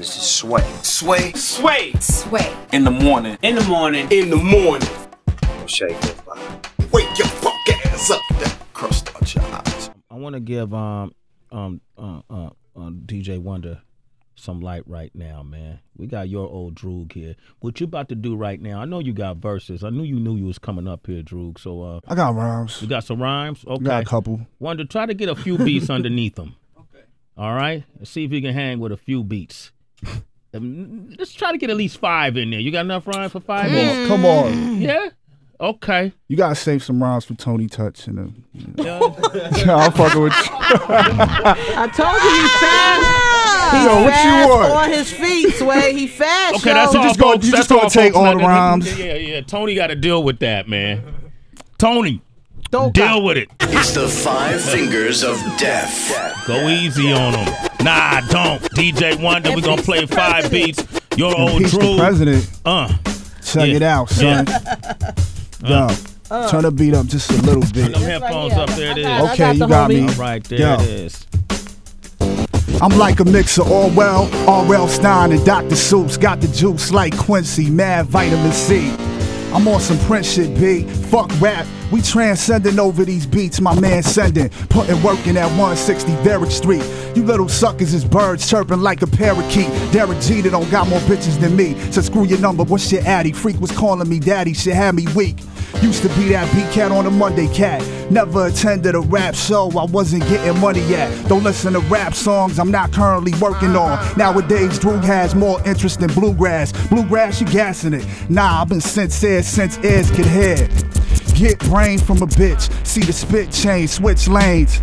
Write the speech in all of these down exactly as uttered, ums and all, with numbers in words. This is Sway. Sway. Sway. Sway. In the morning. In the morning. In the morning. Shade forty-five. Wake your fuck ass up. That crust on your eyes. I want to give um um uh, uh, uh D J Wonder some light right now, man. We got Your Old Droog here. What you about to do right now? I know you got verses. I knew you knew you was coming up here, Droog. So uh, I got rhymes. You got some rhymes? Okay. Got a couple. Wonder, try to get a few beats underneath them. Okay. All right. Let's see if you can hang with a few beats. Let's try to get at least five in there. You got enough rhymes for five? Come on, come on. Yeah. Okay. You gotta save some rhymes for Tony Touch and them. You know. No, I'm fucking with you. I told you he's fast. He's so what fast you want? On his feet, Sway. He fast. Okay, that's all. You just folks. Go. You just gonna take all the rhymes. Yeah, yeah. Tony got to deal with that, man. Tony, don't deal got. with it. It's the five fingers of death. Go easy on him. Nah, don't. D J Wonder, we gonna play five beats. Your Old Droog. President. Uh. Check yeah. it out, son. Yeah. Uh. Uh, turn the beat up just a little bit. Turn them headphones right up. There it is. Got, okay, got you got homie. me. All right, there Yo. it is. I'm like a mix of Orwell, R L Stein, and Doctor Seuss. Got the juice like Quincy, mad vitamin C. I'm on some print shit, B. Fuck rap. We transcending over these beats, my man sending. Putting work in at one sixty Derek Street. You little suckers is birds chirping like a parakeet. Derek Jeter don't got more bitches than me. So screw your number, what's your addy? Freak was calling me daddy, shit had me weak. Used to be that B K on a Monday cat. Never attended a rap show, I wasn't getting money yet. Don't listen to rap songs I'm not currently working on. Nowadays, Droog has more interest in bluegrass. Bluegrass, you gassing it. Nah, I've been sincere since ears could hear. Get brain from a bitch, see the spit chain, switch lanes.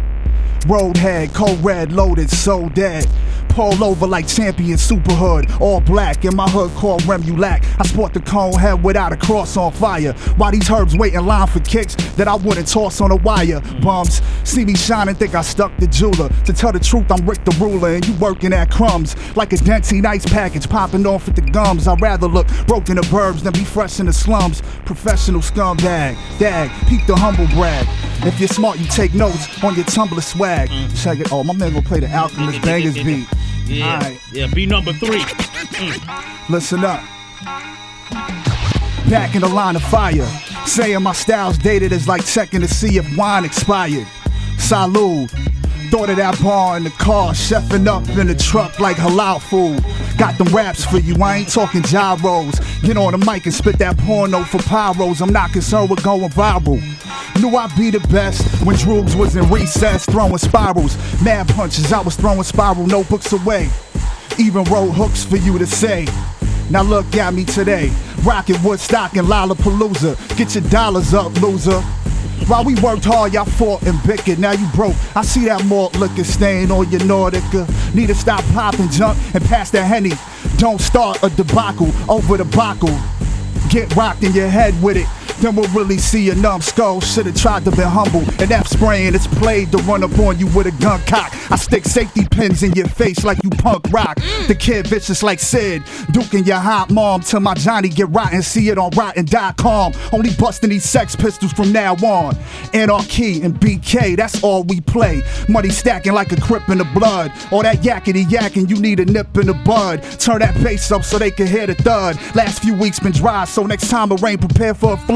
Roadhead, cold red, loaded, so dead. Pull over like champion super hood, all black. In my hood called Remulac, I sport the cone head without a cross on fire. Why these herbs wait in line for kicks that I wouldn't toss on a wire? Bums, see me shine and think I stuck the jeweler. To tell the truth, I'm Rick the Ruler and you working at crumbs. Like a Denti nice package popping off at the gums. I'd rather look broke in the burbs than be fresh in the slums. Professional scumbag, dag, peep the humble brag. If you're smart, you take notes on your Tumblr swag. Check it, oh, my man gonna play the Alchemist bangers beat. Yeah, right. yeah, be number three. Mm. Listen up. Back in the line of fire. Saying my style's dated is like checking to see if wine expired. Salud. Thought of that bar in the car, chefing up in the truck like halal food. Got them raps for you, I ain't talking gyros. Get on the mic and spit that porno for pyros. I'm not concerned with going viral. Knew I'd be the best when Droogs was in recess, throwing spirals. Mad punches, I was throwing spiral notebooks away. Even wrote hooks for you to say. Now look at me today, rocking Woodstock and Lollapalooza. Get your dollars up, loser. While we worked hard, y'all fought and bickered, now you broke. I see that malt liquor stain on your Nordica. Need to stop popping junk and pass that Henny. Don't start a debacle over the debacle. Get rocked in your head with it, then we'll really see a numbskull. Should've tried to be humble. And that spraying, it's played to run up on you with a gun cock. I stick safety pins in your face like you punk rock. The Kid Vicious like Sid, duking your hot mom till my Johnny get rotten. See it on rotten dot com. Only busting these Sex Pistols from now on. N R K and B K, that's all we play. Money stacking like a crip in the blood. All that yakety yakking, you need a nip in the bud. Turn that bass up so they can hear the thud. Last few weeks been dry, so next time it rain, prepare for a flood.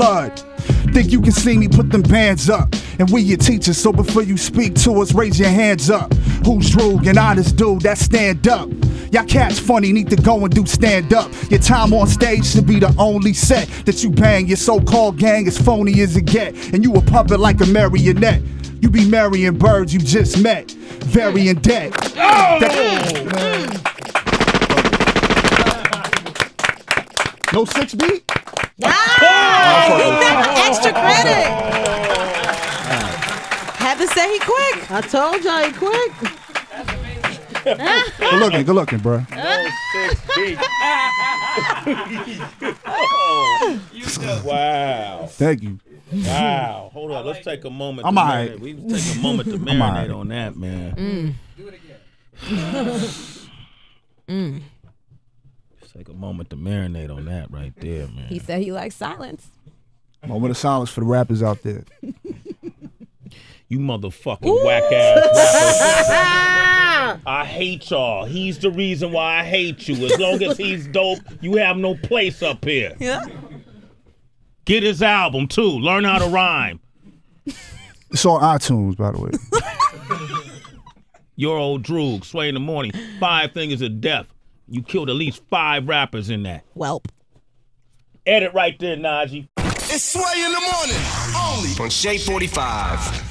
Think you can see me, put them bands up. And we your teachers, so before you speak to us, raise your hands up. Who's Droog and honest dude that stand up? Y'all cats funny, need to go and do stand up. Your time on stage should be the only set that you bang. Your so-called gang is phony as it get. And you a puppet like a marionette. You be marrying birds you just met. Very in debt. Oh! That No six beat? Wow! Oh, he got oh, extra credit. Oh. Had to say he quick. I told y'all he quick. Good looking, good looking, bro. No six beat. Oh, you know. Wow! Thank you. Wow! Hold on, let's take a moment. I'm alright. We take a moment to marinate right. on that, man. Do it again. Mm. Take a moment to marinate on that right there, man. He said he likes silence. Moment of silence for the rappers out there. You motherfucking whack ass. I hate y'all. He's the reason why I hate you. As long as he's dope, you have no place up here. Yeah. Get his album, too. Learn how to rhyme. It's on iTunes, by the way. Your Old Droog, Sway in the Morning, Five Fingers of Death. You killed at least five rappers in that. Welp. Edit right there, Najee. It's Sway in the Morning, only on Shade forty-five.